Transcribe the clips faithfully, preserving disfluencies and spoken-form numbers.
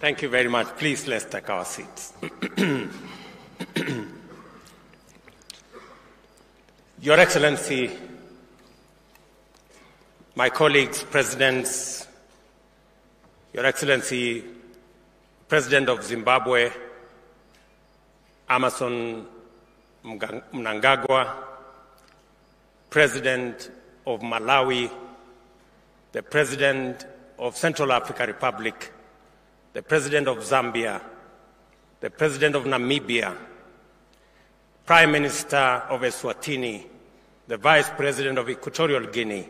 Thank you very much. Please, let's take our seats. Your Excellency, my colleagues, presidents, Your Excellency, President of Zimbabwe, Emmerson Mnangagwa, President of Malawi, the President of Central African Republic, the President of Zambia, the President of Namibia, Prime Minister of Eswatini, the Vice President of Equatorial Guinea,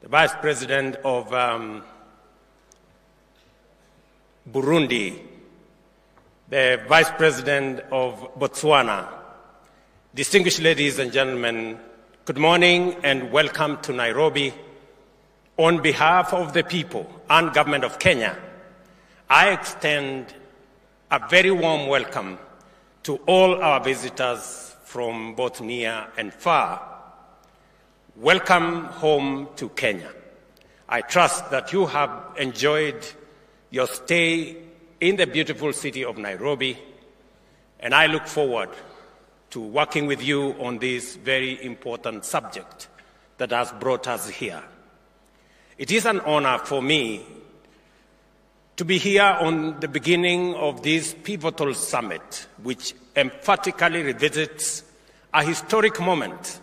the Vice President of um, Burundi, the Vice President of Botswana. Distinguished ladies and gentlemen, good morning and welcome to Nairobi. On behalf of the people and government of Kenya, I extend a very warm welcome to all our visitors from both near and far. Welcome home to Kenya. I trust that you have enjoyed your stay in the beautiful city of Nairobi, and I look forward to working with you on this very important subject that has brought us here. It is an honor for me to be here on the beginning of this pivotal summit, which emphatically revisits a historic moment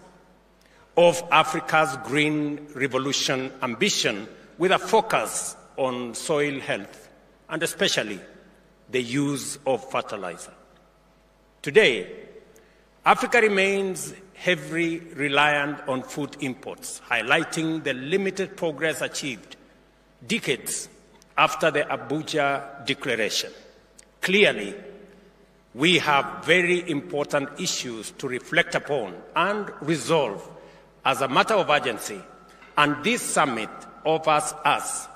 of Africa's green revolution ambition with a focus on soil health, and especially the use of fertilizer. Today, Africa remains heavily reliant on food imports, highlighting the limited progress achieved decades after the Abuja Declaration. Clearly, we have very important issues to reflect upon and resolve as a matter of urgency, and this summit offers us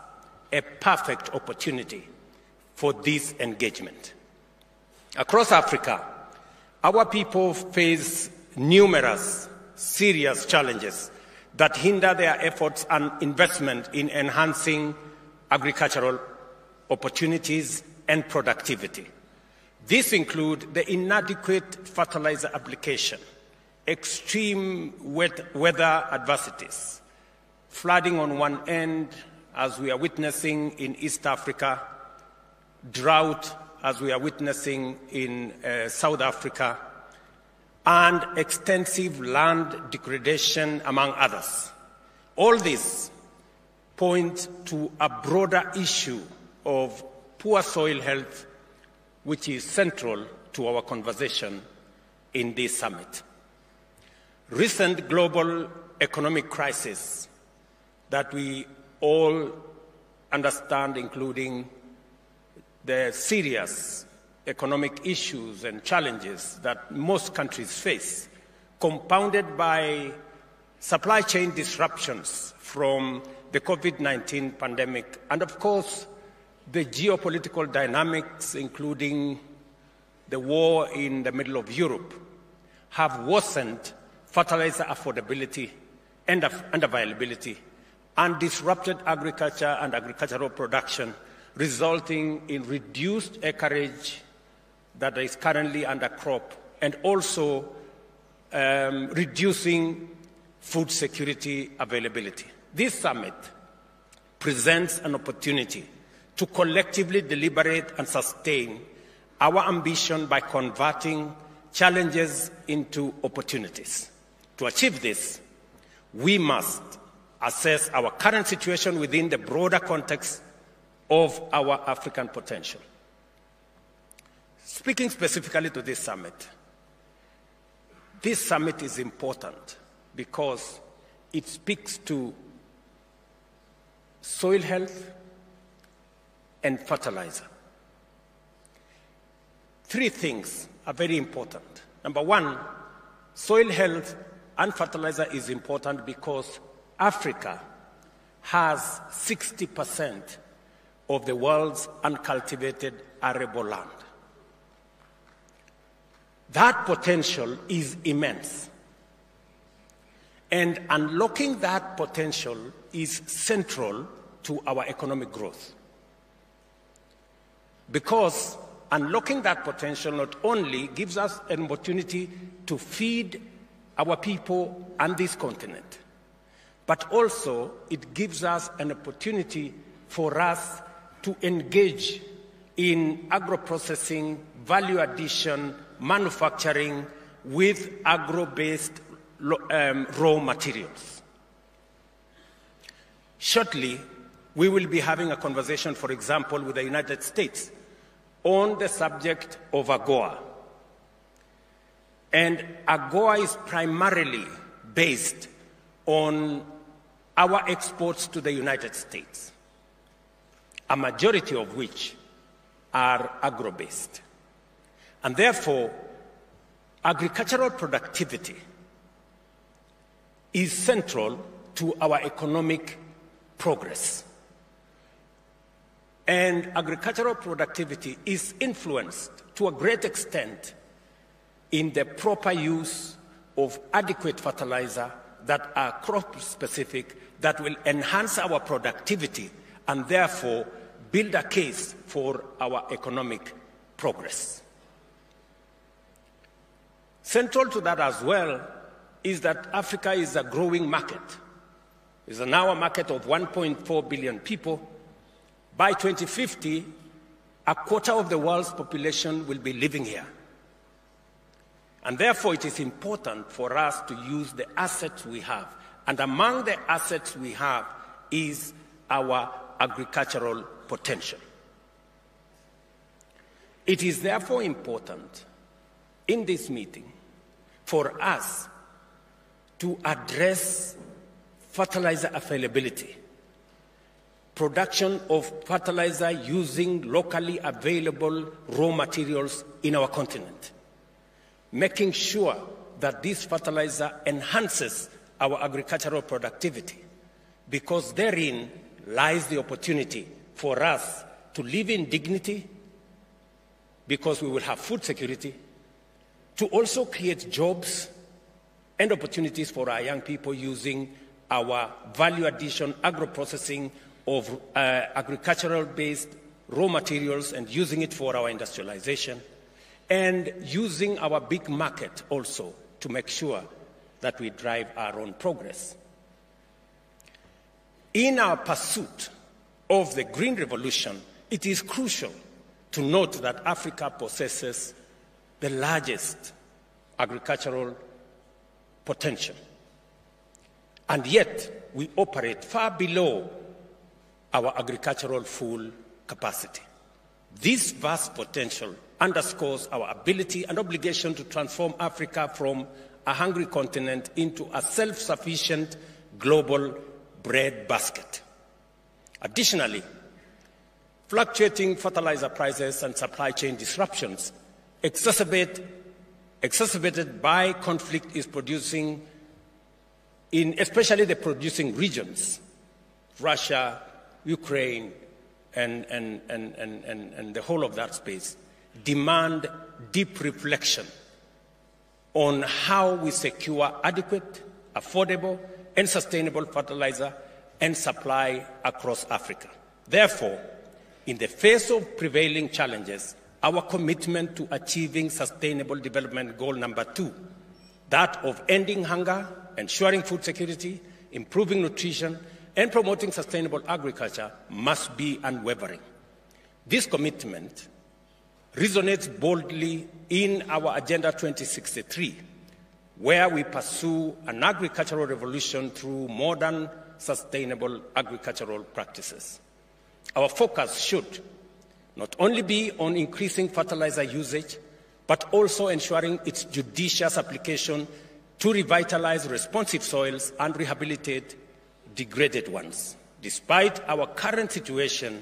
a perfect opportunity for this engagement. Across Africa, our people face numerous serious challenges that hinder their efforts and investment in enhancing agricultural opportunities and productivity. This includes the inadequate fertilizer application, extreme wet weather adversities, flooding on one end, as we are witnessing in East Africa, drought, as we are witnessing in uh, South Africa, and extensive land degradation, among others. All this points to a broader issue of poor soil health, which is central to our conversation in this summit. Recent global economic crisis that we all understand, including the serious economic issues and challenges that most countries face, compounded by supply chain disruptions from the COVID nineteen pandemic, and of course, the geopolitical dynamics, including the war in the middle of Europe, have worsened fertilizer affordability and availability, and disrupted agriculture and agricultural production, resulting in reduced acreage that is currently under crop, and also um, reducing food security availability. This summit presents an opportunity to collectively deliberate and sustain our ambition by converting challenges into opportunities. To achieve this, we must assess our current situation within the broader context of our African potential. Speaking specifically to this summit, this summit is important because it speaks to soil health and fertilizer. Three things are very important. Number one, soil health and fertilizer is important because Africa has sixty percent of the world's uncultivated arable land. That potential is immense, and unlocking that potential is central to our economic growth. because unlocking that potential not only gives us an opportunity to feed our people and this continent, but also it gives us an opportunity for us to engage in agro-processing, value addition, manufacturing with agro-based um, raw materials. Shortly, we will be having a conversation, for example, with the United States on the subject of AGOA. And AGOA is primarily based on our exports to the United States, a majority of which are agro-based. And therefore, agricultural productivity is central to our economic progress. And agricultural productivity is influenced to a great extent in the proper use of adequate fertilizer that are crop-specific, that will enhance our productivity and therefore build a case for our economic progress. Central to that as well is that Africa is a growing market. It's now a market of one point four billion people. By twenty fifty, a quarter of the world's population will be living here. And therefore, it is important for us to use the assets we have. And among the assets we have is our agricultural potential. It is therefore important in this meeting for us to address fertilizer availability, production of fertilizer using locally available raw materials in our continent, making sure that this fertilizer enhances our agricultural productivity, because therein lies the opportunity for us to live in dignity, because we will have food security, to also create jobs and opportunities for our young people using our value addition, agro-processing of uh, agricultural-based raw materials and using it for our industrialization, and using our big market also to make sure that we drive our own progress. In our pursuit of the Green Revolution, it is crucial to note that Africa possesses the largest agricultural potential. And yet, we operate far below our agricultural full capacity. This vast potential underscores our ability and obligation to transform Africa from a hungry continent into a self-sufficient global bread basket. Additionally, fluctuating fertilizer prices and supply chain disruptions exacerbate, exacerbated by conflict is producing, in especially the producing regions, Russia, Ukraine, and, and, and, and, and, and the whole of that space, demand deep reflection on how we secure adequate, affordable, and sustainable fertilizer and supply across Africa. Therefore, in the face of prevailing challenges, our commitment to achieving Sustainable Development Goal number two, that of ending hunger, ensuring food security, improving nutrition, and promoting sustainable agriculture, must be unwavering. This commitment resonates boldly in our Agenda twenty sixty-three, where we pursue an agricultural revolution through modern, sustainable agricultural practices. Our focus should not only be on increasing fertilizer usage, but also ensuring its judicious application to revitalize responsive soils and rehabilitate degraded ones. Despite our current situation,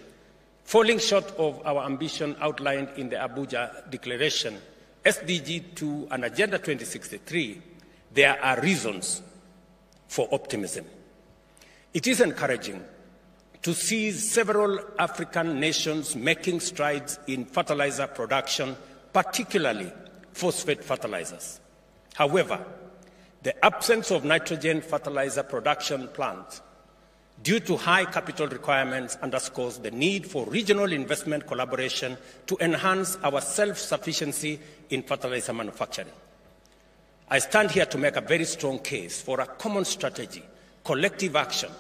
falling short of our ambition outlined in the Abuja Declaration, S D G two and Agenda twenty sixty-three, there are reasons for optimism. It is encouraging to see several African nations making strides in fertilizer production, particularly phosphate fertilizers. However, the absence of nitrogen fertilizer production plants due to high capital requirements underscores the need for regional investment collaboration to enhance our self-sufficiency in fertilizer manufacturing. I stand here to make a very strong case for a common strategy, collective action,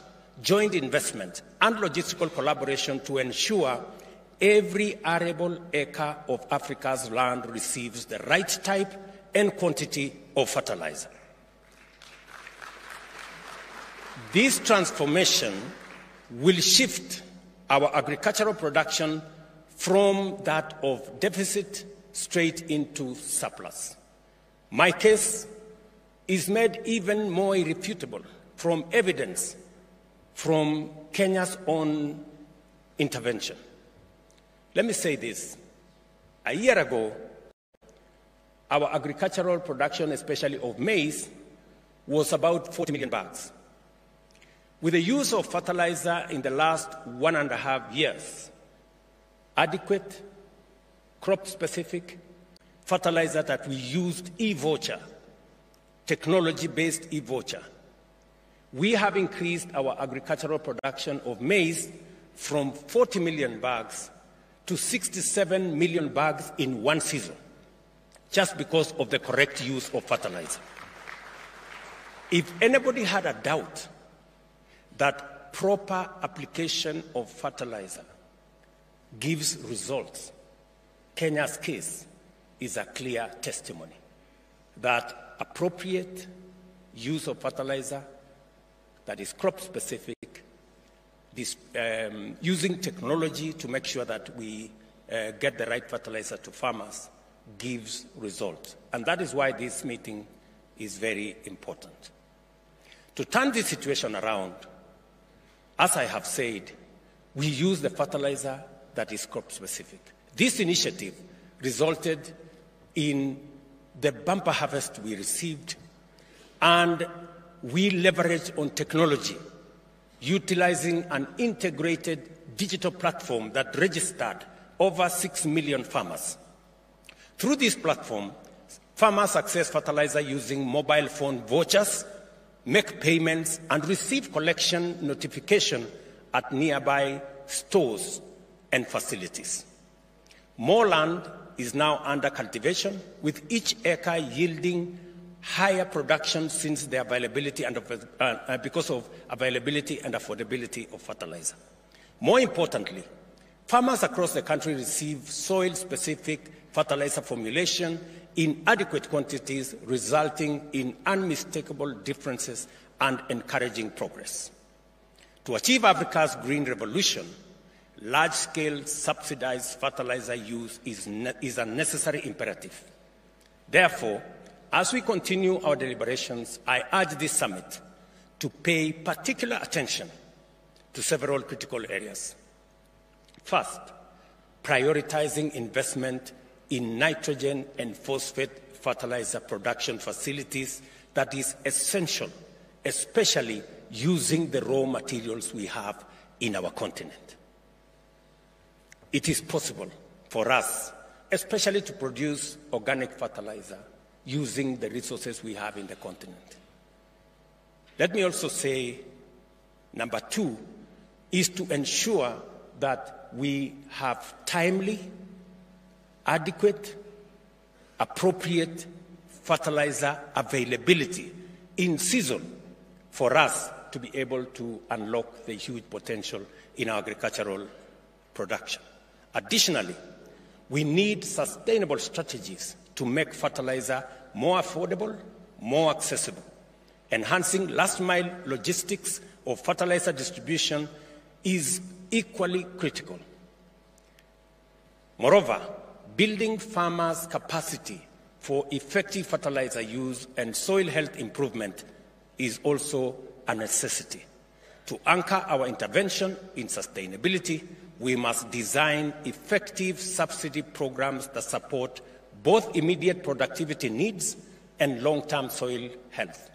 joint investment, and logistical collaboration to ensure every arable acre of Africa's land receives the right type and quantity of fertilizer. This transformation will shift our agricultural production from that of deficit straight into surplus. My case is made even more irrefutable from evidence from Kenya's own intervention. Let me say this. A year ago, our agricultural production, especially of maize, was about forty million bags. With the use of fertilizer in the last one and a half years, adequate, crop-specific fertilizer that we used e-voucher, technology-based e-voucher, we have increased our agricultural production of maize from forty million bags to sixty-seven million bags in one season, just because of the correct use of fertilizer. If anybody had a doubt that proper application of fertilizer gives results, Kenya's case is a clear testimony that appropriate use of fertilizer that is crop-specific, this, um, using technology to make sure that we uh, get the right fertilizer to farmers, gives results. And that is why this meeting is very important. To turn this situation around, as I have said, we use the fertilizer that is crop-specific. This initiative resulted in the bumper harvest we received, and we leverage on technology, utilizing an integrated digital platform that registered over six million farmers. Through this platform, farmers access fertilizer using mobile phone vouchers, make payments, and receive collection notification at nearby stores and facilities. More land is now under cultivation, with each acre yielding higher production since the availability and uh, because of availability and affordability of fertilizer. More importantly, farmers across the country receive soil-specific fertilizer formulation in adequate quantities, resulting in unmistakable differences and encouraging progress. To achieve Africa's green revolution, large-scale subsidized fertilizer use is, is a necessary imperative. Therefore, as we continue our deliberations, I urge this summit to pay particular attention to several critical areas. First, prioritizing investment in nitrogen and phosphate fertilizer production facilities that is essential, especially using the raw materials we have in our continent. It is possible for us, especially to produce organic fertilizer, using the resources we have in the continent. Let me also say, number two is to ensure that we have timely, adequate, appropriate fertilizer availability in season for us to be able to unlock the huge potential in our agricultural production. Additionally, we need sustainable strategies to make fertilizer more affordable, more accessible. Enhancing last-mile logistics of fertilizer distribution is equally critical. Moreover, building farmers' capacity for effective fertilizer use and soil health improvement is also a necessity. To anchor our intervention in sustainability, we must design effective subsidy programs that support both immediate productivity needs and long-term soil health.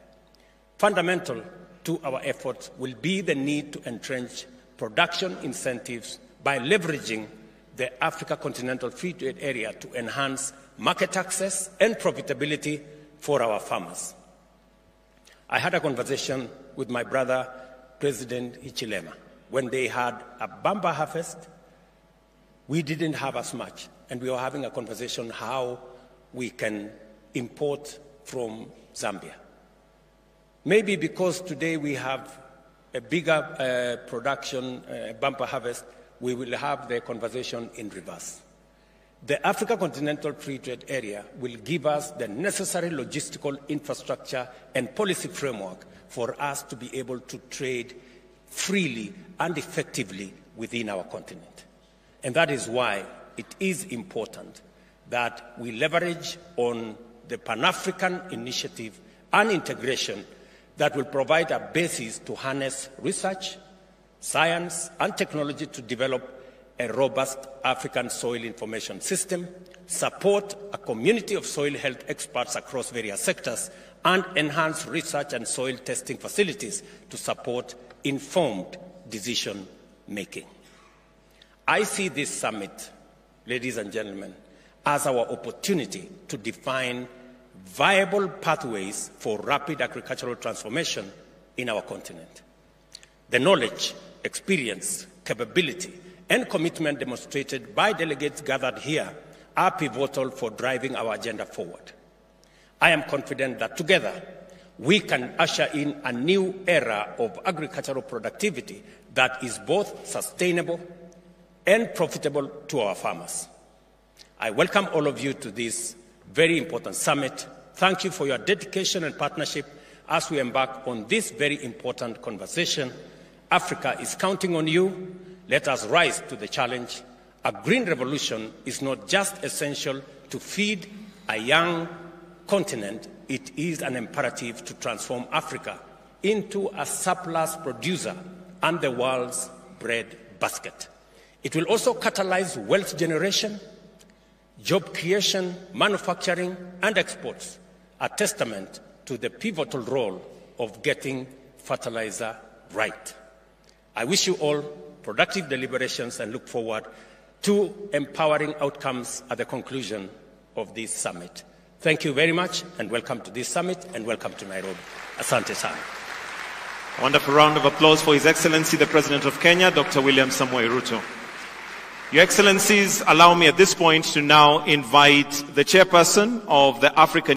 Fundamental to our efforts will be the need to entrench production incentives by leveraging the Africa Continental Free Trade Area to enhance market access and profitability for our farmers. I had a conversation with my brother, President Hichilema. When they had a bumper harvest, we didn't have as much, and we were having a conversation how we can import from Zambia. Maybe because today we have a bigger uh, production, uh, bumper harvest, we will have the conversation in reverse. The Africa Continental Free Trade Area will give us the necessary logistical infrastructure and policy framework for us to be able to trade freely and effectively within our continent. And that is why it is important that we leverage on the Pan-African initiative and integration that will provide a basis to harness research, science, and technology to develop a robust African soil information system, support a community of soil health experts across various sectors, and enhance research and soil testing facilities to support informed decision making. I see this summit, ladies and gentlemen, as our opportunity to define viable pathways for rapid agricultural transformation in our continent. The knowledge, experience, capability, and commitment demonstrated by delegates gathered here are pivotal for driving our agenda forward. I am confident that together we can usher in a new era of agricultural productivity that is both sustainable and profitable to our farmers. I welcome all of you to this very important summit. Thank you for your dedication and partnership as we embark on this very important conversation. Africa is counting on you. Let us rise to the challenge. A green revolution is not just essential to feed a young continent, it is an imperative to transform Africa into a surplus producer and the world's bread basket. It will also catalyze wealth generation, job creation, manufacturing, and exports, a testament to the pivotal role of getting fertilizer right. I wish you all productive deliberations and look forward to empowering outcomes at the conclusion of this summit. Thank you very much, and welcome to this summit, and welcome to Nairobi. Asante sana. A wonderful round of applause for His Excellency the President of Kenya, Doctor William Samoei Ruto. Your Excellencies, allow me at this point to now invite the chairperson of the African